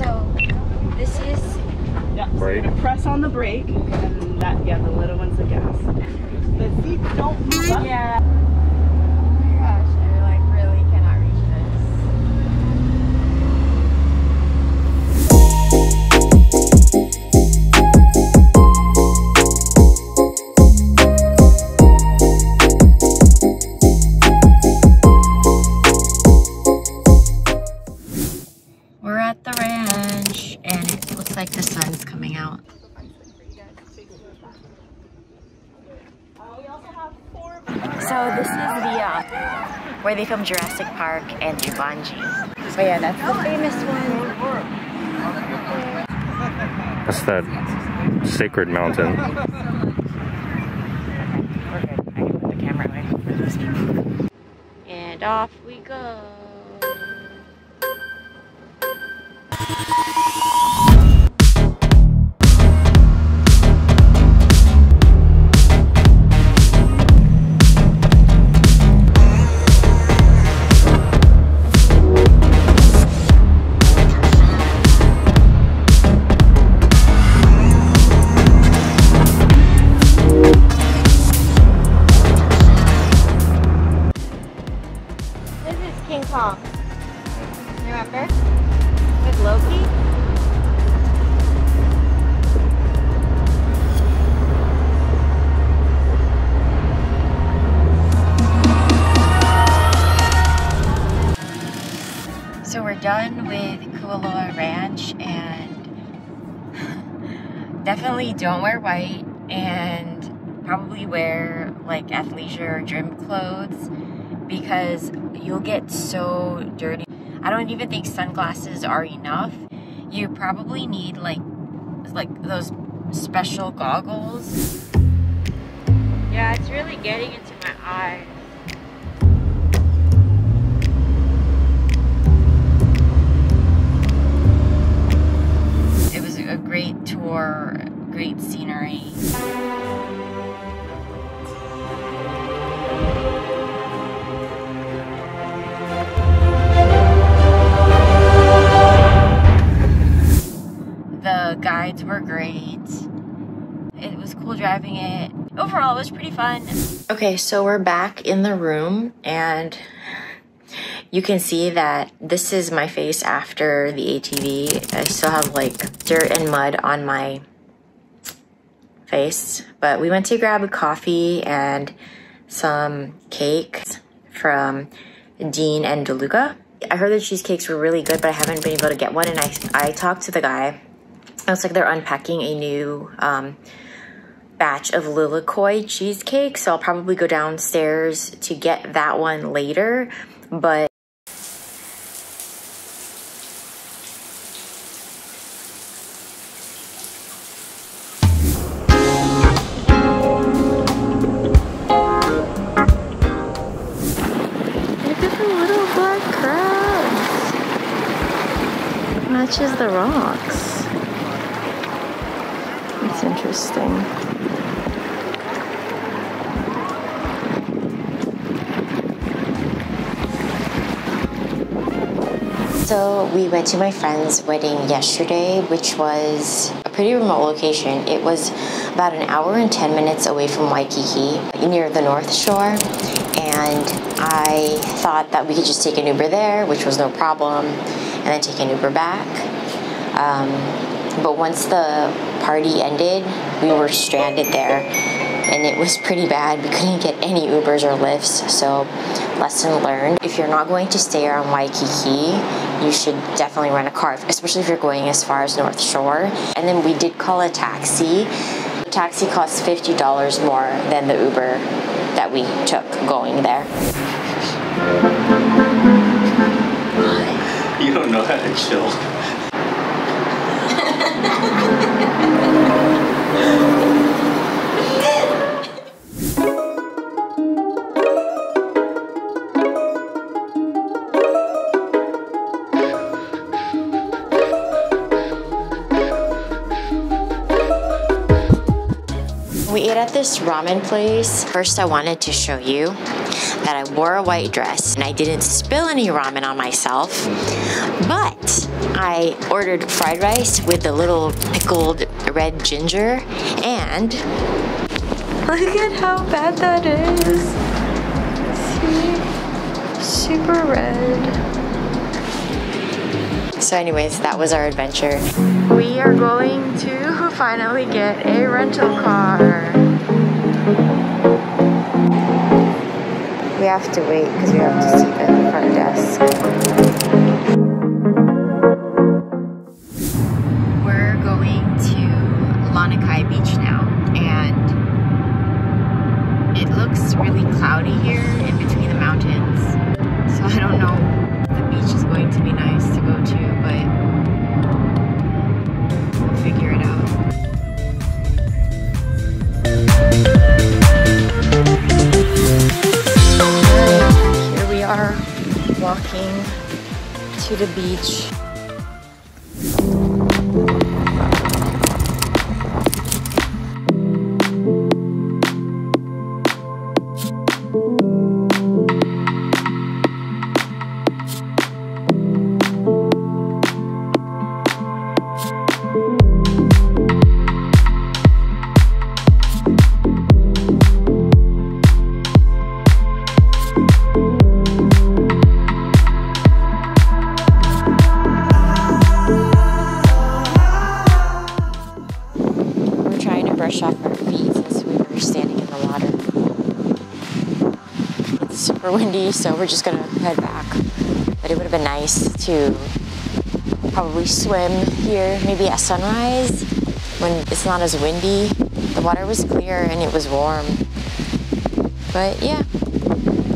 So this is... Yeah, so you're going to press on the brake, and that, yeah, the little one's the gas. The seats don't move up. Yeah. Oh my gosh, I like really cannot reach this. We're at the ranch, and it looks like the sun's coming out. So this is the where they filmed Jurassic Park and Tibanji. So yeah, that's the famous one. That's that sacred mountain. We're good. I can put the camera away for those people. And off we go. So we're done with Kualoa Ranch, and definitely don't wear white, and probably wear like athleisure or gym clothes, because you'll get so dirty. I don't even think sunglasses are enough. You probably need like those special goggles. Yeah, it's really getting into my eyes. A great tour, great scenery. The guides were great. It was cool driving it. Overall, it was pretty fun. Okay, so we're back in the room, and you can see that this is my face after the ATV. I still have like dirt and mud on my face, but we went to grab a coffee and some cakes from Dean and DeLuca. I heard the cheesecakes were really good, but I haven't been able to get one, and I talked to the guy. I was like, they're unpacking a new batch of Lilikoi cheesecake, so I'll probably go downstairs to get that one later, but matches the rocks. It's interesting. So we went to my friend's wedding yesterday, which was a pretty remote location. It was about an hour and 10 minutes away from Waikiki, near the North Shore. And I thought that we could just take an Uber there, which was no problem, and then take an Uber back. But once the party ended, we were stranded there, and it was pretty bad. We couldn't get any Ubers or Lyfts, so lesson learned. If you're not going to stay around Waikiki, you should definitely rent a car, especially if you're going as far as North Shore. And then we did call a taxi. The taxi costs $50 more than the Uber that we took going there. You don't know how to chill. We ate at this ramen place. First, I wanted to show you that I wore a white dress and I didn't spill any ramen on myself, But I ordered fried rice with the little pickled red ginger, and look at how bad that is. See? Super red. So anyways, that was our adventure. We are going to finally get a rental car. We have to wait because we have to sleep at the front desk. We're going to Lanikai Beach now, and it looks really cloudy here in between the mountains. So I don't know if the beach is going to be nice to go to, but we'll figure it out. Walking to the beach. Windy, so we're just gonna head back, but it would have been nice to probably swim here maybe at sunrise when it's not as windy. The water was clear and it was warm, but yeah,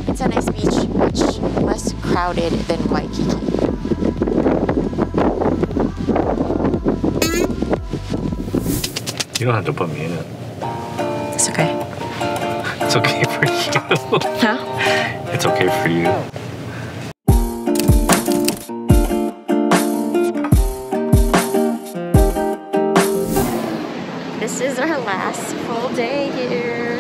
it's a nice beach, much less crowded than Waikiki. You don't have to put me in it. It's okay. It's okay for you. Huh? It's okay for you. This is our last full day here.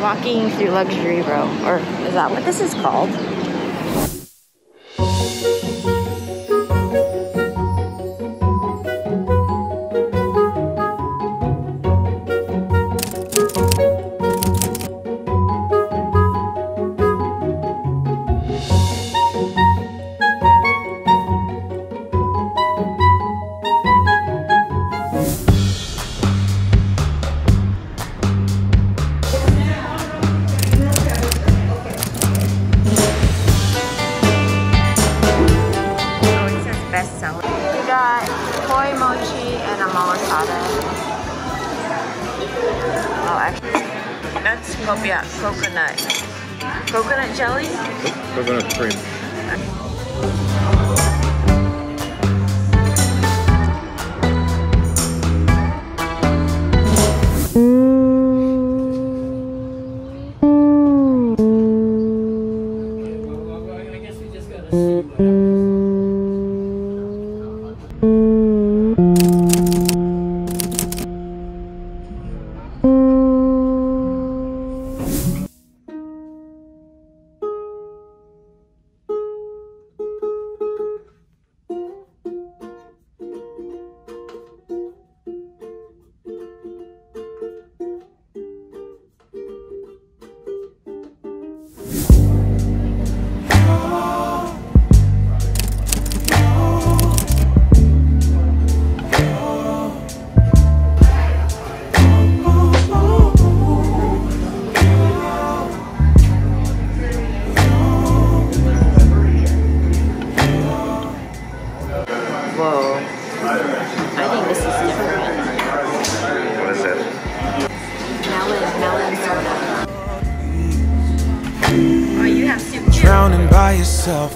Walking through Luxury Row, or is that what this is called? Coconut jelly? Coconut cream.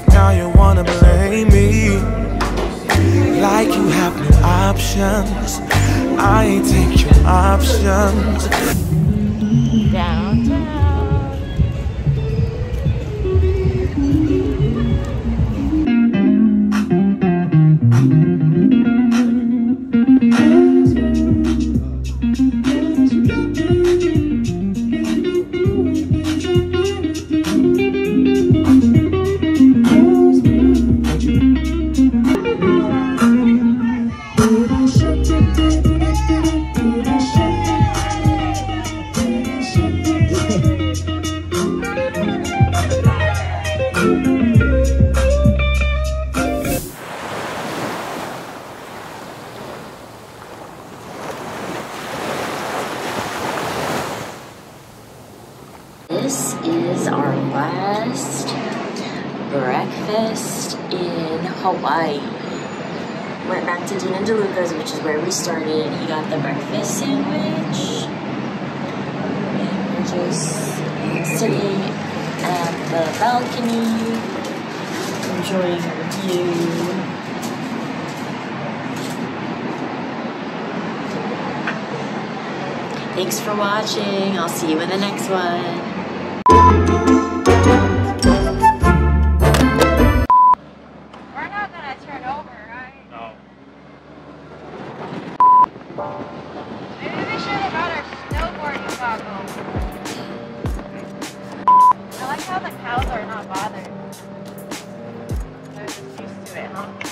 Now you wanna blame me, like you have no options. I ain't take your options. Thank you. Hawaii. Went back to Dean and DeLuca's, which is where we started. He got the breakfast sandwich. And we're just sitting at the balcony, enjoying the view. Thanks for watching. I'll see you in the next one. I like how the cows are not bothered. They're just used to it, huh?